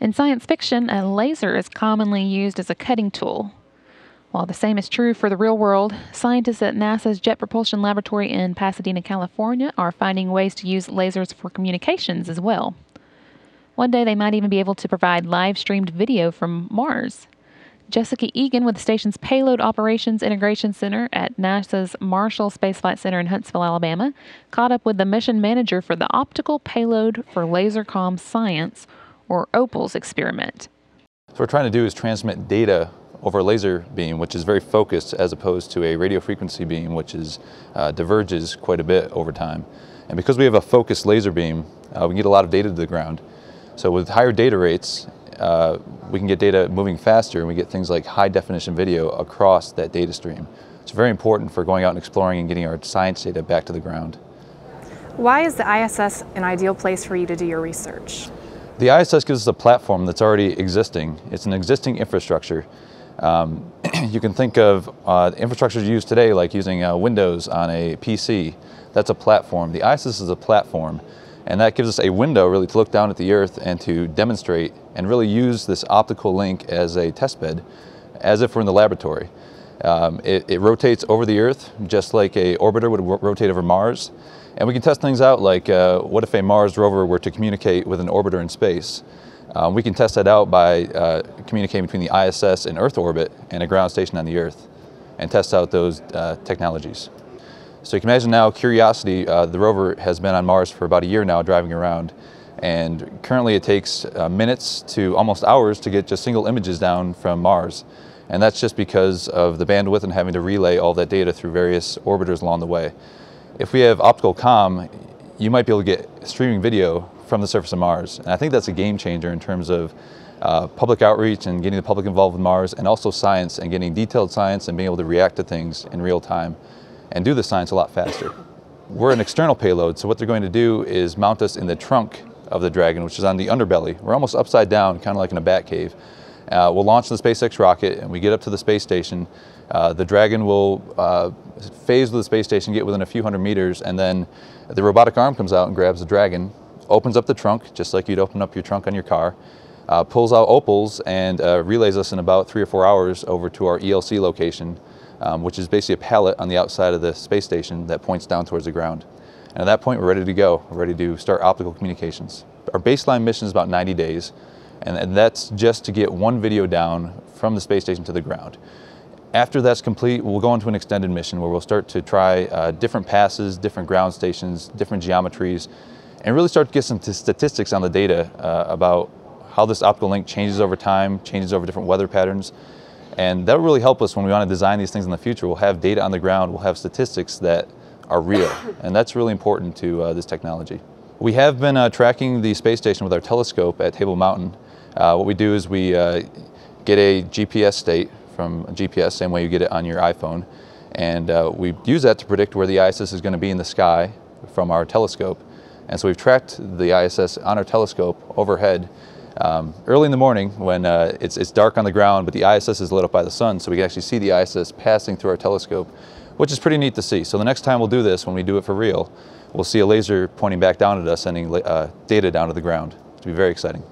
In science fiction, a laser is commonly used as a cutting tool. While the same is true for the real world, scientists at NASA's Jet Propulsion Laboratory in Pasadena, California, are finding ways to use lasers for communications as well. One day they might even be able to provide live-streamed video from Mars. Jessica Eagan with the station's Payload Operations Integration Center at NASA's Marshall Space Flight Center in Huntsville, Alabama, caught up with the mission manager for the Optical Payload for Lasercomm Science, or OPALS experiment. So what we're trying to do is transmit data over a laser beam, which is very focused, as opposed to a radio frequency beam, which is, diverges quite a bit over time. And because we have a focused laser beam, we can get a lot of data to the ground. So with higher data rates, we can get data moving faster, and we get things like high definition video across that data stream. It's very important for going out and exploring and getting our science data back to the ground. Why is the ISS an ideal place for you to do your research? The ISS gives us a platform that's already existing. It's an existing infrastructure. You can think of infrastructure used today, like using Windows on a PC. That's a platform. The ISS is a platform, and that gives us a window really to look down at the Earth and to demonstrate and really use this optical link as a test bed, as if we're in the laboratory. It rotates over the Earth just like a orbiter would rotate over Mars, and we can test things out like what if a Mars rover were to communicate with an orbiter in space. We can test that out by communicating between the ISS and Earth orbit and a ground station on the Earth, and test out those technologies. So you can imagine now Curiosity, the rover, has been on Mars for about a year now, driving around, and currently it takes minutes to almost hours to get just single images down from Mars, and that's just because of the bandwidth and having to relay all that data through various orbiters along the way. If we have optical comm, you might be able to get streaming video from the surface of Mars. And I think that's a game changer in terms of public outreach and getting the public involved with Mars, and also science and getting detailed science and being able to react to things in real time and do the science a lot faster. We're an external payload, so what they're going to do is mount us in the trunk of the Dragon, which is on the underbelly. We're almost upside down, kind of like in a bat cave. We'll launch the SpaceX rocket, and we get up to the space station. The Dragon will phase with the space station, get within a few hundred meters, and then the robotic arm comes out and grabs the Dragon, opens up the trunk, just like you'd open up your trunk on your car, pulls out OPALS, and relays us in about 3 or 4 hours over to our ELC location, which is basically a pallet on the outside of the space station that points down towards the ground. And at that point, we're ready to go. We're ready to start optical communications. Our baseline mission is about 90 days, and that's just to get one video down from the space station to the ground. After that's complete, we'll go into an extended mission where we'll start to try different passes, different ground stations, different geometries, and really start to get some statistics on the data about how this optical link changes over time, changes over different weather patterns. And that'll really help us when we want to design these things in the future. We'll have data on the ground, we'll have statistics that are real, and that's really important to this technology. We have been tracking the space station with our telescope at Table Mountain. What we do is we get a GPS state from GPS, same way you get it on your iPhone, and we use that to predict where the ISS is going to be in the sky from our telescope. And so we've tracked the ISS on our telescope overhead early in the morning when it's dark on the ground, but the ISS is lit up by the sun, so we can actually see the ISS passing through our telescope, which is pretty neat to see. So the next time we'll do this, when we do it for real, we'll see a laser pointing back down at us, sending data down to the ground. It'll be very exciting.